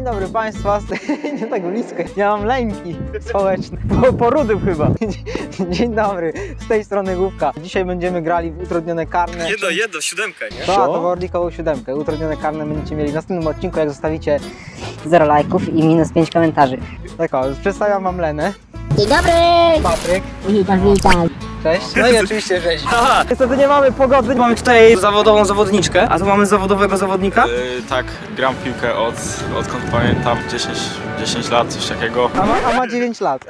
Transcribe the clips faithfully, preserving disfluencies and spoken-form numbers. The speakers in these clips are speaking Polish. Dzień dobry Państwa, nie tak blisko, ja mam lęki społeczne, po, po rudym chyba. Dzień dobry, z tej strony Główka. Dzisiaj będziemy grali w utrudnione karne. Jedno, jedno, siódemkę, nie? Tak, to worlikową siódemkę, utrudnione karne będziecie mieli w następnym odcinku, jak zostawicie zero lajków i minus pięć komentarzy. Tak o, przedstawiam Wam Lenę. Dzień dobry! Patryk. Cześć. No i oczywiście rzeź. Aha! Niestety nie mamy pogody. Mamy tutaj zawodową zawodniczkę. A tu mamy zawodowego zawodnika? Yy, tak, gram piłkę od, odkąd pamiętam, dziesięć, dziesięć lat, coś takiego. A ma, a ma dziewięć lat.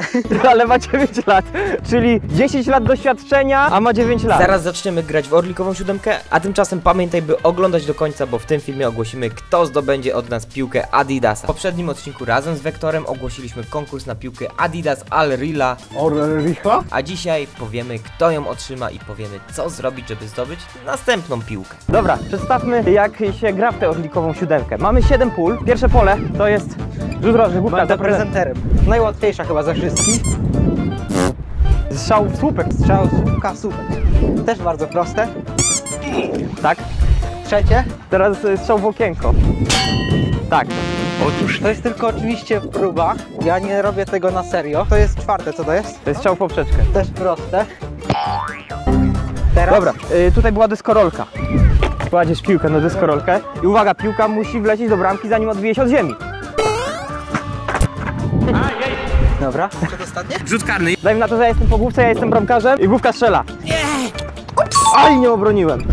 Ale ma dziewięć lat. Czyli dziesięć lat doświadczenia, a ma dziewięć lat. Zaraz zaczniemy grać w Orlikową siódemkę, a tymczasem pamiętaj, by oglądać do końca, bo w tym filmie ogłosimy, kto zdobędzie od nas piłkę Adidasa. W poprzednim odcinku razem z Wektorem ogłosiliśmy konkurs na piłkę Adidas Al Rihla. Al Rihla? A dzisiaj powiemy, kto ją otrzyma i powiemy, co zrobić, żeby zdobyć następną piłkę. Dobra, przedstawmy, jak się gra w tę orlikową siódemkę. Mamy siedem pól. Pierwsze pole to jest rzut rożny, Główka za prezenterem. Najłatwiejsza chyba ze wszystkich. Strzał w słupek. Strzał w słupka, słupek. Też bardzo proste. Tak. Trzecie. Teraz strzał w okienko. Tak. Otóż. To jest tylko oczywiście próba. Ja nie robię tego na serio. To jest czwarte, co to jest? To jest strzał w poprzeczkę. Też proste. Teraz? Dobra, y, tutaj była dyskorolka. Kładziesz piłkę na dyskorolkę i uwaga, piłka musi wlecieć do bramki, zanim odbije się od ziemi. Dobra. Przedostatnie? Rzut karny. Dajmy na to, że ja jestem po Główce, ja jestem bramkarzem i Główka strzela. Nie! Aj, nie obroniłem.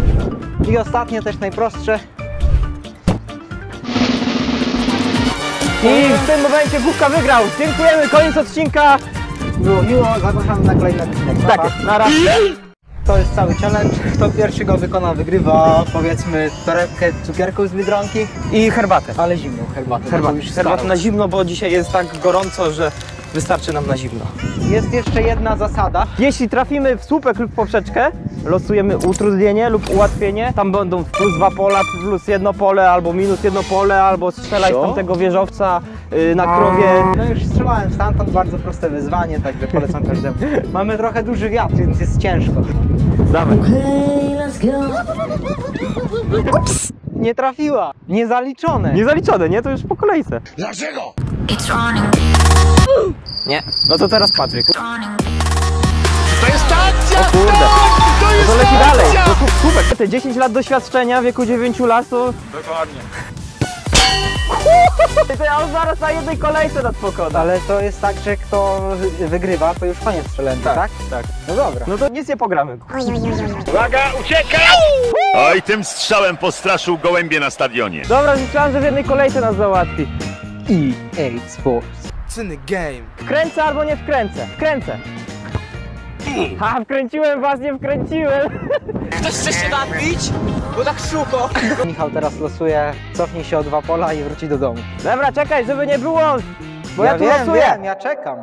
I ostatnie, też najprostsze. I w tym momencie Główka wygrał. Dziękujemy, koniec odcinka. Było miło, zapraszamy na kolejny odcinek. Tak jest, na raz. To jest cały challenge. Kto pierwszy go wykona, wygrywa, powiedzmy, torebkę cukierków z Biedronki i herbatę. Ale zimną herbatę. Herbatę, herbatę na zimno, bo dzisiaj jest tak gorąco, że wystarczy nam na zimno. Jest jeszcze jedna zasada. Jeśli trafimy w słupek lub poprzeczkę, losujemy utrudnienie lub ułatwienie. Tam będą plus dwa pola, plus jedno pole, albo minus jedno pole, albo strzelaj z tamtego wieżowca yy, na krowie. No już strzelałem stamtąd, bardzo proste wyzwanie, także polecam każdemu. Mamy trochę duży wiatr, więc jest ciężko. Dawaj. Ups. Nie trafiła. Niezaliczone. Niezaliczone, nie? To już po kolejce. Dlaczego? Nie. No to teraz Patryk. To jest akcja! O kurde. Tak, to jest to leci akcja! Dalej. To te dziesięć lat doświadczenia w wieku dziewięciu lat to... Dokładnie. To ja już zaraz na jednej kolejce nas pokonam. Ale to jest tak, że kto wygrywa, to już koniec strzelenki, tak, tak? Tak. No dobra. No to nic nie pogramy. Uwaga, uciekaj! Oj, tym strzałem postraszył gołębie na stadionie. Dobra, myślałem, że w jednej kolejce nas załatwi. E A Sports. It's in the game. Wkręcę albo nie wkręcę? Wkręcę. Ha, wkręciłem was, nie wkręciłem. Ktoś chce się napić? Bo tak sucho. Michał teraz losuje, cofnij się o dwa pola i wróci do domu. Dobra, czekaj, żeby nie było, bo ja, ja tu wiem, losuję. Wiem, ja czekam.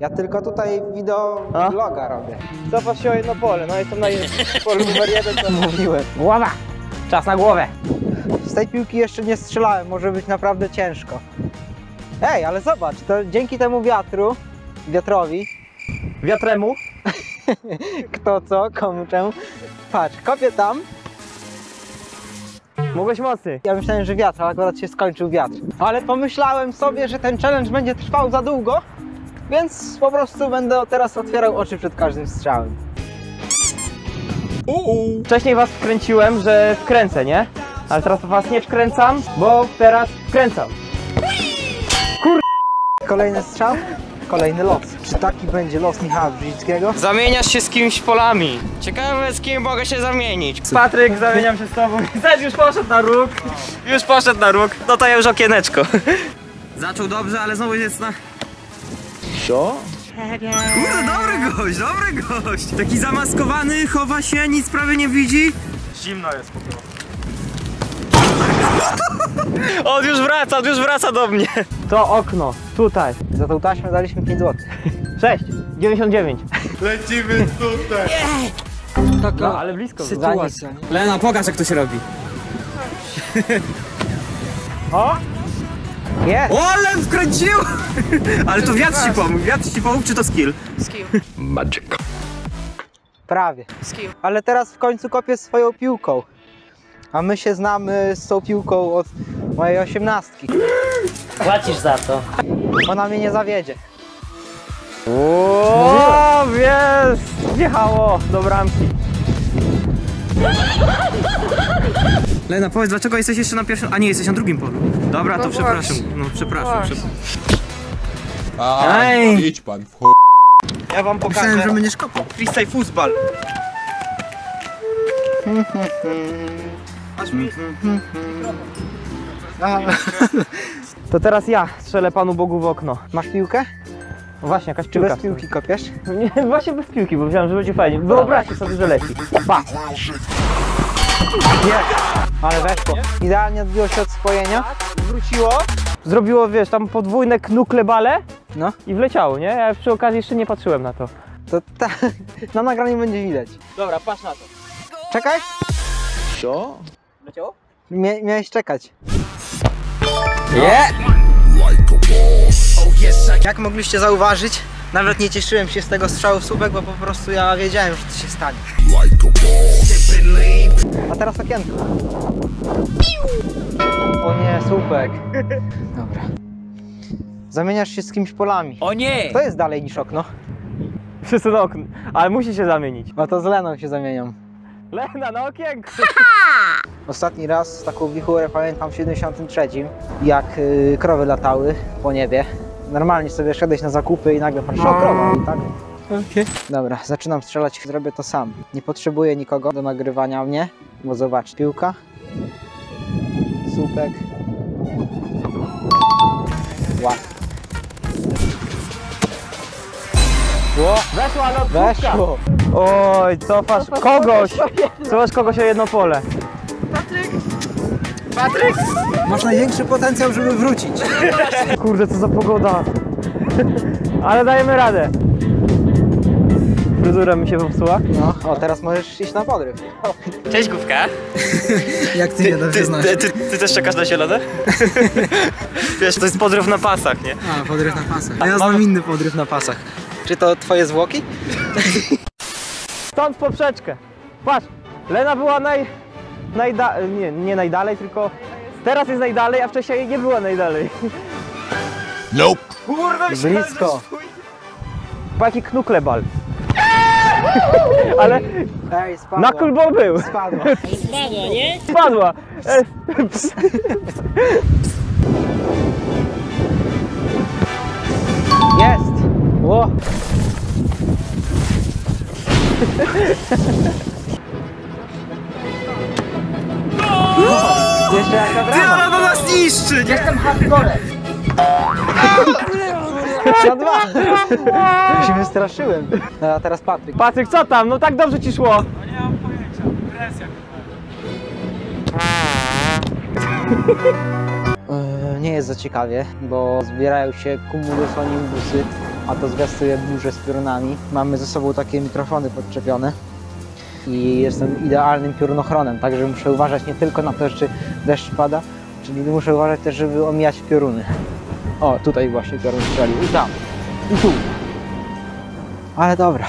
Ja tylko tutaj wideo vloga robię. Cofasz się o jedno pole, no jestem na polu numer jeden, co mówiłem. Głowa, czas na głowę. Z tej piłki jeszcze nie strzelałem, może być naprawdę ciężko. Ej, ale zobacz, to dzięki temu wiatru, wiatrowi, wiatremu, kto co, komu czemu, patrz, kopię tam. Mogłeś mocniej. Ja myślałem, że wiatr, ale akurat się skończył wiatr. Ale pomyślałem sobie, że ten challenge będzie trwał za długo, więc po prostu będę teraz otwierał oczy przed każdym strzałem. Uuu. Wcześniej was wkręciłem, że wkręcę, nie? Ale teraz was nie wkręcam, bo teraz wkręcam. Kur... Kolejny strzał, kolejny los. Czy taki będzie los Michała Brzezickiego? Zamieniasz się z kimś polami. Ciekawe, z kim mogę się zamienić. Patryk, zamieniam się z tobą. Też już poszedł na róg. Już poszedł na róg. No to ja już okieneczko. Zaczął dobrze, ale znowu jest na... Co? Kurde, dobry gość, dobry gość. Taki zamaskowany, chowa się, nic prawie nie widzi. Zimno jest po prostu. On już wraca, on już wraca do mnie. To okno, tutaj. Za tą taśmę daliśmy pięć złotych. sześć dziewięćdziesiąt dziewięć. Lecimy tutaj. Yeah. Taka no, ale blisko sytuacja. Lena, pokaż, jak to się robi. O! Yes. O, ale wkręcił! Ale to wiatr ci pomógł, wiatr ci pomógł, czy to skill? Skill. Magic. Prawie. Skill. Ale teraz w końcu kopię swoją piłką. A my się znamy z tą piłką od mojej osiemnastki. Płacisz za to. Ona mnie nie zawiedzie. Łooo, wiesz, wjechało do bramki. Lena, powiedz, dlaczego jesteś jeszcze na pierwszym, a nie, jesteś na drugim polu. Dobra, no to właśnie. Przepraszam, no przepraszam. A, idź pan w ch... Ja wam pokażę. Myślałem, że będziesz kopał. Freestyle futsball. Aż mi... To teraz ja strzelę Panu Bogu w okno. Masz piłkę? No właśnie, jakaś piłka. Czy bez piłki kopiesz? Nie, właśnie bez piłki, bo myślałem, że będzie fajnie. Wyobraźcie sobie, że leci. Pa! Nie! Ale weszło. Idealnie odbiło się od spojenia. Wróciło. Zrobiło, wiesz, tam podwójne knukle bale. No. I wleciało, nie? Ja przy okazji jeszcze nie patrzyłem na to. To tak, na nagraniu będzie widać. Dobra, patrz na to. Czekaj. Co? Wleciało? Mia miałeś czekać. Yeah. Jak mogliście zauważyć, nawet nie cieszyłem się z tego strzału w słupek, bo po prostu ja wiedziałem, że to się stanie. A teraz okienko. O nie, słupek. Dobra. Zamieniasz się z kimś polami. O nie! To jest dalej niż okno. Wszyscy na okno, ale musi się zamienić. No to z Leną się zamienią. Lena, na okienko! Ostatni raz z taką wichurę pamiętam w siedemdziesiątym trzecim, jak yy, krowy latały po niebie. Normalnie sobie szedłeś na zakupy i nagle patrzysz, o krowa, tak? Okay. Dobra, zaczynam strzelać, zrobię to sam. Nie potrzebuję nikogo do nagrywania mnie, bo zobacz, piłka, słupek, łap. Weszło, ale od weszło. Oj, cofasz kogoś, cofasz kogoś o jedno pole. Patryk! Patryk! Masz największy potencjał, żeby wrócić. Kurde, co za pogoda. Ale dajemy radę. Fryzura mi się popsuła. No, o, teraz możesz iść na podryw. Cześć, Główka. Jak ty, ty, nie ty, znasz. Ty, ty, ty też czekasz na zielone? Wiesz, to jest podryw na pasach, nie? A, podryw na pasach. A ja znam mam... inny podryw na pasach. Czy to twoje zwłoki? Stąd poprzeczkę. Patrz, Lena była naj... Najda nie, nie najdalej, tylko teraz jest najdalej, a wcześniej nie była najdalej. Nope. Kurde, się blisko. Bo jaki knukle bal. Ale ej, na kulbol był. Spadła. Spadła, nie? Spadła. Ej, ps. Jest. Ło. Jeszcze jaka brama! Ty, do nas niszczy! Nie? Jestem hardcore! Na dwa! Ja się wystraszyłem. No, a teraz Patryk. Patryk, co tam? No tak dobrze ci szło! No nie mam pojęcia. Presja. Yy, nie jest za ciekawie, bo zbierają się kumulonimbusy, a to zwiastuje burzę z piorunami. Mamy ze sobą takie mikrofony podczepione. I jestem idealnym piorunochronem, także muszę uważać nie tylko na to, czy deszcz pada, czyli muszę uważać też, żeby omijać pioruny. O, tutaj właśnie piorun strzelił. I tam. I tu. Ale dobra.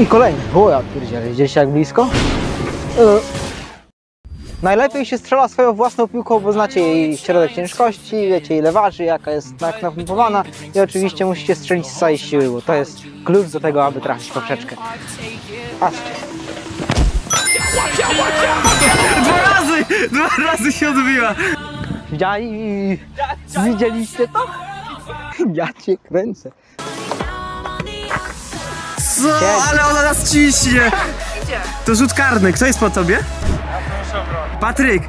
I kolejny. O, ja pierdzielę. Widzieliście jak blisko? Yy. Najlepiej się strzela swoją własną piłką, bo znacie jej środek ciężkości, wiecie ile waży, jaka jest napompowana i oczywiście musicie strzelić z całej siły, bo to jest klucz do tego, aby trafić poprzeczkę. Patrzcie. Dwa razy! Dwa razy się odbiła! Widzieli... Widzieliście to? Ja cię kręcę. Co? Ale ona nas ciśnie! To rzut karny, kto jest po tobie? Patryk,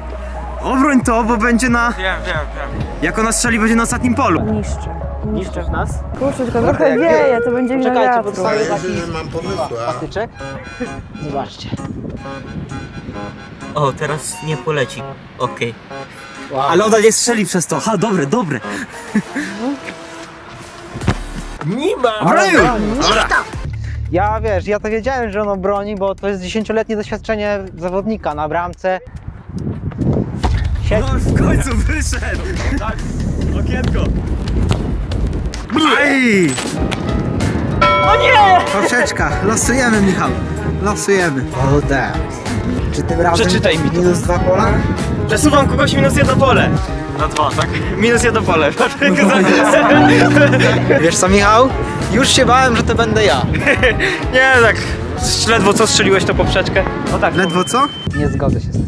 obroń to, bo będzie na... Wiem, wiem, wiem. Jak ona strzeli, będzie na ostatnim polu. Niszczy. Niszczy w nas? Kurczę, tylko trochę jak... wieje, to będzie mi wiatru. Podstawię taki... mam pomysł, a... patyczek. Zobaczcie. O, teraz nie poleci. Okej. Okay. Wow. Ale ona nie strzeli przez to. Ha, dobre, dobre. Nie ma! Dobra! Ja wiesz, ja to wiedziałem, że ono broni, bo to jest dziesięcioletnie doświadczenie zawodnika na bramce. Siedź. No w końcu wyszedł! Tak, okienko! Ej! O nie! Poprzeczka, losujemy Michał, losujemy. O damn. Czy tym razem przeczytaj mi to. Minus dwa pola? Przesuwam kogoś minus jedno pole. na dwa, tak? Minus jedno pole. Wiesz co, Michał? Już się bałem, że to będę ja. Nie, tak. Ledwo co strzeliłeś to poprzeczkę. No tak. Ledwo co? Nie zgodzę się z tym.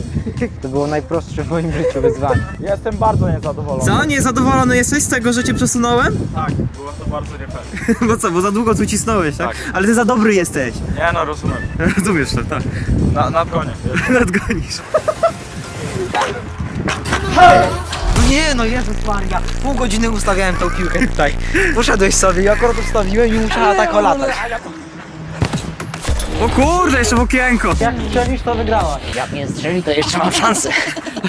To było najprostsze w moim życiu wyzwanie. Jestem bardzo niezadowolony. Co? Niezadowolony jesteś z tego, że cię przesunąłem? Tak, było to bardzo nie fair. Bo co, bo za długo tu cisnąłeś, tak? tak? Ale ty za dobry jesteś. Nie no, rozumiem. Rozumiesz to, tak. Na, nadgonię. Nadgonisz. No nie, no Jezus Maria, pół godziny ustawiałem tą piłkę tutaj. Poszedłeś sobie i akurat ustawiłem i musiała tak olatać. O kurde, jeszcze w okienko! Jak strzelisz, to wygrałaś. Jak nie strzeli, to jeszcze mam szansę.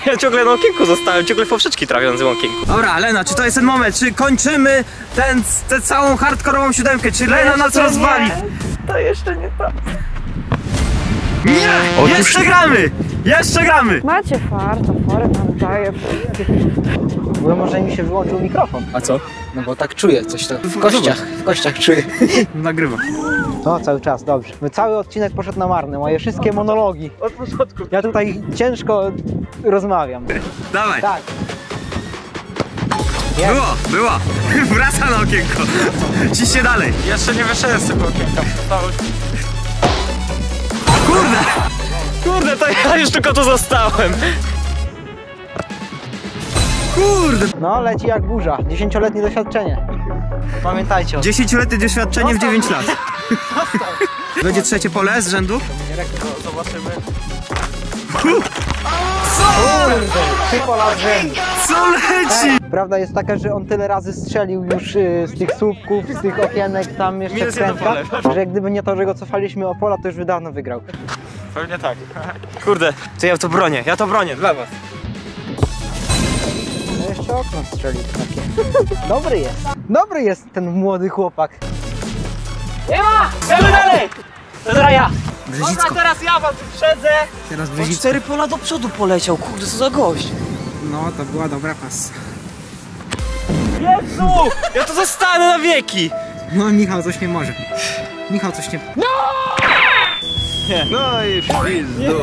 Ja ciągle na okienku zostałem, ciągle w poprzeczki trawiącym okienku. Dobra, Lena, czy to jest ten moment? Czy kończymy ten, tę całą hardkorową siódemkę? Czy Lena nas rozwali? To jeszcze nie tak. Nie! Otóż... Jeszcze gramy! Jeszcze gramy! Macie farta, forę mam daje. Bo może mi się wyłączył mikrofon. A co? No bo tak czuję coś tam. W kościach, w kościach czuję. Nagrywam. No cały czas, dobrze. Cały odcinek poszedł na marne, moje wszystkie monologi. Od początku. Ja tutaj ciężko rozmawiam. Dawaj. Tak. Jest. Było, było. Wraca na okienko. Ciśnie dalej. Jeszcze nie wyszedłem z tego okienka. Kurde! Kurde, to ja już tylko tu zostałem. Kurde! No, leci jak burza. Dziesięcioletnie doświadczenie. Pamiętajcie o tym. Dziesięcioletnie doświadczenie w dziewięć lat. Będzie trzecie pole z rzędu? Zobaczymy. Co leci? Prawda jest taka, że on tyle razy strzelił już z tych słupków, z tych okienek, tam jeszcze skrętka, że gdyby nie to, że go cofaliśmy o pola, to już by dawno wygrał. Pewnie tak. Kurde, to ja to bronię, ja to bronię dla was. No jeszcze okno strzelił takie. Dobry jest. Dobry jest ten młody chłopak. Nie ma! Gramy dalej! To teraz ja! Brzezicko. Można teraz ja was wyprzedzę! Teraz Brzezicko. Cztery pola do przodu poleciał, kurde, co za gość! No, to była dobra pasa. Jezu! Ja to zostanę na wieki! No, Michał coś nie może. Michał coś nie... No! Nie. No i pizdu!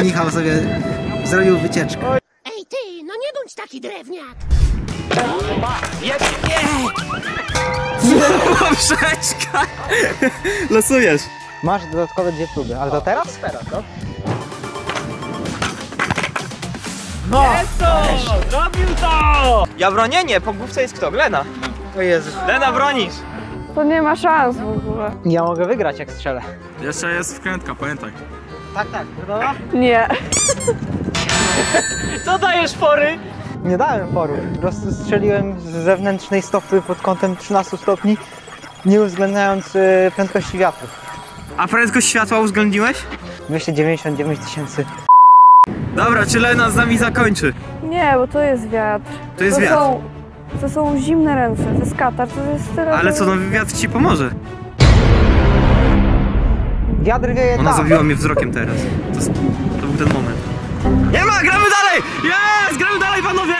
I Michał sobie zrobił wycieczkę. Ej ty, no nie bądź taki drewniak! Jest! Poprzeczka! Losujesz! Masz dodatkowe dwie próby, ale to teraz? Teraz, no? No! Zrobił to! Ja bronię? Nie, po główce jest kto? Lena! O Jezu. Lena, bronisz! To nie ma szans w ogóle. Ja mogę wygrać, jak strzelę. Jeszcze jest wkrętka, pamiętaj. Tak, tak. Gotowa? Nie. Co dajesz pory? Nie dałem poru, po prostu strzeliłem z zewnętrznej stopy pod kątem trzynastu stopni, nie uwzględniając y, prędkości wiatru. A prędkość światła uwzględniłeś? Myślę dziewięćdziesiąt dziewięć tysięcy. Dobra, czy Lena z nami zakończy? Nie, bo to jest wiatr. To jest to wiatr? Są, to są zimne ręce, to jest katar, to jest tyle... Ale co, no wiatr ci pomoże? Wiatr wieje tam. Ona zabiła mnie wzrokiem teraz. To, to był ten moment. Nie ma, gramy dalej! Jest! Gramy dalej, panowie!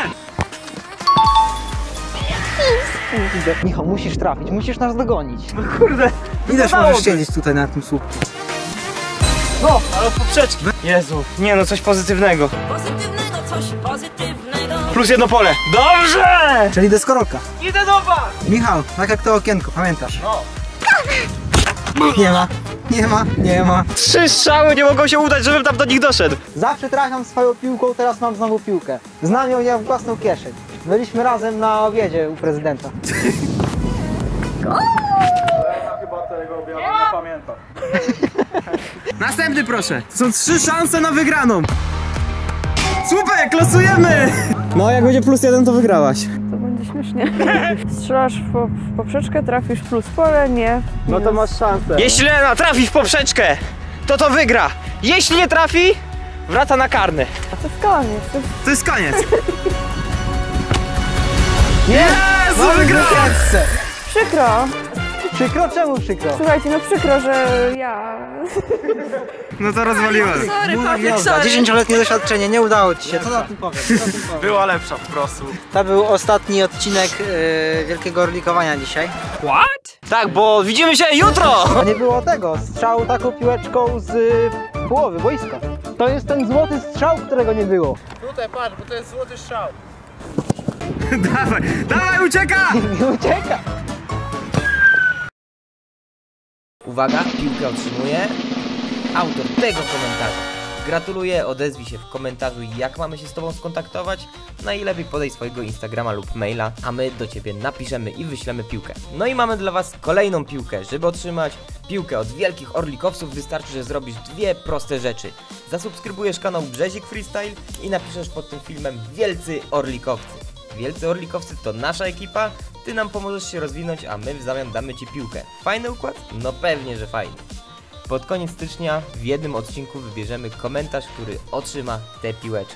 Michał, musisz trafić, musisz nas dogonić. No kurde! Widać, możesz siedzieć tutaj na tym słupku. No, ale poprzeczki. Jezu, nie no, coś pozytywnego. Pozytywnego, coś pozytywnego. Plus jedno pole. Dobrze! Czyli deskorolka. Idę do was! Michał, tak jak to okienko, pamiętasz? No. Nie ma. Nie ma, nie ma. Trzy strzały nie mogą się udać, żebym tam do nich doszedł. Zawsze trafiam swoją piłką, teraz mam znowu piłkę. Znam ją jak własną kieszeń. Byliśmy razem na obiedzie u prezydenta. Ja chyba tego obiadu nie pamiętam. Następny proszę. Są trzy szanse na wygraną. Słupek, losujemy! No, jak będzie plus jeden, to wygrałaś. To będzie śmiesznie. Strzelasz w poprzeczkę, trafisz plus pole, nie. No to masz szansę. Jeśli Lena trafi w poprzeczkę, to to wygra. Jeśli nie trafi, wraca na karny. A to jest koniec. To jest koniec. Jezu, wygrała! Przykro. Przykro? Czemu przykro? Słuchajcie, no przykro, że ja... No to rozwaliłem. dziesięcioletnie doświadczenie, nie udało ci się. Co na tym powiem? Była lepsza po prostu. To był ostatni odcinek yy, wielkiego orlikowania dzisiaj. What? Tak, bo widzimy się jutro! Nie było tego, strzał taką piłeczką z połowy boiska. To jest ten złoty strzał, którego nie było. Tutaj patrz, bo to jest złoty strzał. Dawaj, dawaj, ucieka! Ucieka! Uwaga, piłkę otrzymuje autor tego komentarza. Gratuluję, odezwij się w komentarzu, jak mamy się z Tobą skontaktować. Najlepiej podaj swojego Instagrama lub maila, a my do Ciebie napiszemy i wyślemy piłkę. No i mamy dla Was kolejną piłkę. Żeby otrzymać piłkę od wielkich orlikowców, wystarczy, że zrobisz dwie proste rzeczy. Zasubskrybujesz kanał Brzezik Freestyle i napiszesz pod tym filmem wielcy orlikowcy. Wielcy orlikowcy to nasza ekipa, Ty nam pomożesz się rozwinąć, a my w zamian damy Ci piłkę. Fajny układ? No pewnie, że fajny. Pod koniec stycznia w jednym odcinku wybierzemy komentarz, który otrzyma tę piłeczkę.